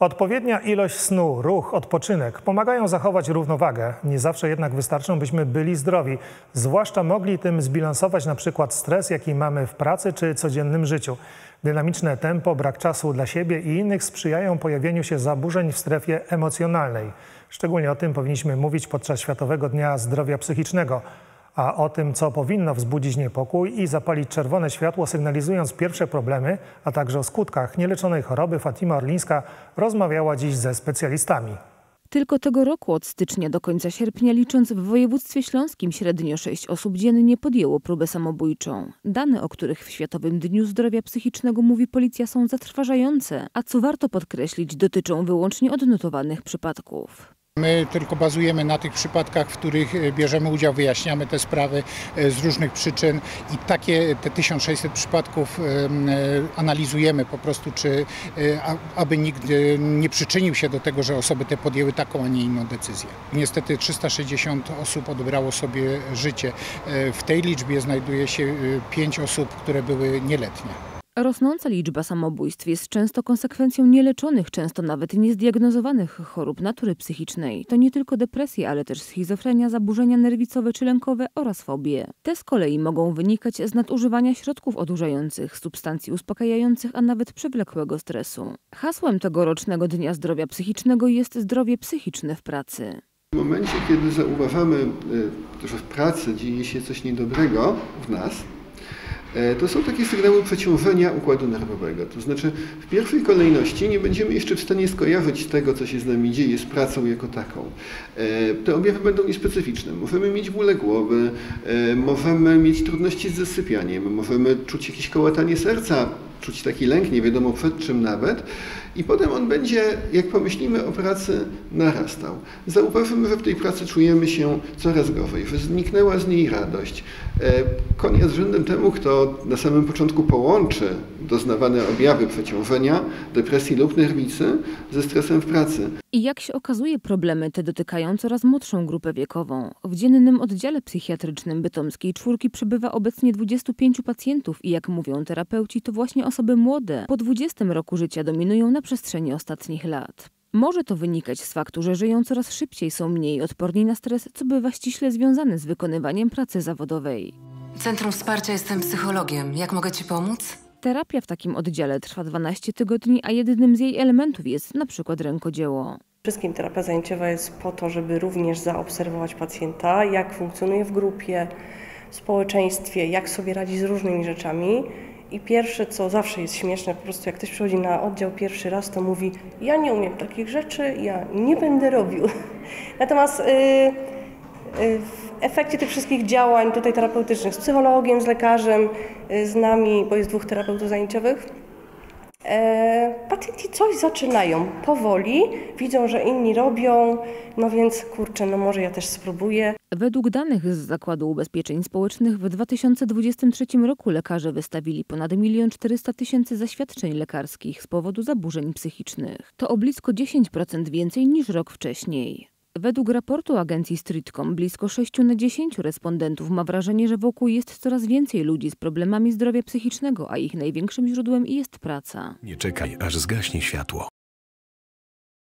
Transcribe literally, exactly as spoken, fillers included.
Odpowiednia ilość snu, ruch, odpoczynek pomagają zachować równowagę. Nie zawsze jednak wystarczą, byśmy byli zdrowi. Zwłaszcza mogli tym zbilansować na przykład stres, jaki mamy w pracy czy codziennym życiu. Dynamiczne tempo, brak czasu dla siebie i innych sprzyjają pojawieniu się zaburzeń w strefie emocjonalnej. Szczególnie o tym powinniśmy mówić podczas Światowego Dnia Zdrowia Psychicznego. A o tym, co powinno wzbudzić niepokój i zapalić czerwone światło, sygnalizując pierwsze problemy, a także o skutkach nieleczonej choroby, Fatima Orlińska rozmawiała dziś ze specjalistami. Tylko tego roku od stycznia do końca sierpnia, licząc w województwie śląskim, średnio sześć osób dziennie podjęło próbę samobójczą. Dane, o których w Światowym Dniu Zdrowia Psychicznego mówi policja, są zatrważające, a co warto podkreślić, dotyczą wyłącznie odnotowanych przypadków. My tylko bazujemy na tych przypadkach, w których bierzemy udział, wyjaśniamy te sprawy z różnych przyczyn i takie te tysiąc sześćset przypadków analizujemy po prostu, czy, aby nikt nie przyczynił się do tego, że osoby te podjęły taką, a nie inną decyzję. Niestety trzysta sześćdziesiąt osób odebrało sobie życie. W tej liczbie znajduje się pięć osób, które były nieletnie. Rosnąca liczba samobójstw jest często konsekwencją nieleczonych, często nawet niezdiagnozowanych chorób natury psychicznej. To nie tylko depresje, ale też schizofrenia, zaburzenia nerwicowe czy lękowe oraz fobie. Te z kolei mogą wynikać z nadużywania środków odurzających, substancji uspokajających, a nawet przewlekłego stresu. Hasłem tegorocznego Dnia Zdrowia Psychicznego jest zdrowie psychiczne w pracy. W momencie, kiedy zauważamy, że w pracy dzieje się coś niedobrego w nas, to są takie sygnały przeciążenia układu nerwowego. To znaczy w pierwszej kolejności nie będziemy jeszcze w stanie skojarzyć tego, co się z nami dzieje, z pracą jako taką. Te objawy będą niespecyficzne. Możemy mieć bóle głowy, możemy mieć trudności z zasypianiem, możemy czuć jakieś kołatanie serca, czuć taki lęk, nie wiadomo przed czym nawet. I potem on będzie, jak pomyślimy o pracy, narastał. Zauważymy, że w tej pracy czujemy się coraz gorzej, że zniknęła z niej radość. Koniec rzędem temu, kto na samym początku połączy doznawane objawy przeciążenia, depresji lub nerwicy ze stresem w pracy. I jak się okazuje, problemy te dotykają coraz młodszą grupę wiekową. W dziennym oddziale psychiatrycznym Bytomskiej Czwórki przebywa obecnie dwudziestu pięciu pacjentów i jak mówią terapeuci, to właśnie osoby młode po dwudziestym roku życia dominują na przestrzeni ostatnich lat. Może to wynikać z faktu, że żyją coraz szybciej, są mniej odporni na stres, co bywa ściśle związane z wykonywaniem pracy zawodowej. Centrum Wsparcia Jestem Psychologiem. Jak mogę Ci pomóc? Terapia w takim oddziale trwa dwanaście tygodni, a jednym z jej elementów jest na przykład rękodzieło. Wszystkim terapia zajęciowa jest po to, żeby również zaobserwować pacjenta, jak funkcjonuje w grupie, w społeczeństwie, jak sobie radzi z różnymi rzeczami. I pierwsze, co zawsze jest śmieszne, po prostu jak ktoś przychodzi na oddział pierwszy raz, to mówi: ja nie umiem takich rzeczy, ja nie będę robił. Natomiast yy, yy, w efekcie tych wszystkich działań tutaj terapeutycznych z psychologiem, z lekarzem, yy, z nami, bo jest dwóch terapeutów zajęciowych, yy, pacjenci coś zaczynają powoli, widzą, że inni robią, no więc kurczę, no może ja też spróbuję. Według danych z Zakładu Ubezpieczeń Społecznych w dwa tysiące dwudziestym trzecim roku lekarze wystawili ponad milion czterysta tysięcy zaświadczeń lekarskich z powodu zaburzeń psychicznych. To o blisko dziesięć procent więcej niż rok wcześniej. Według raportu agencji Streetcom blisko sześciu na dziesięciu respondentów ma wrażenie, że wokół jest coraz więcej ludzi z problemami zdrowia psychicznego, a ich największym źródłem jest praca. Nie czekaj, aż zgaśnie światło.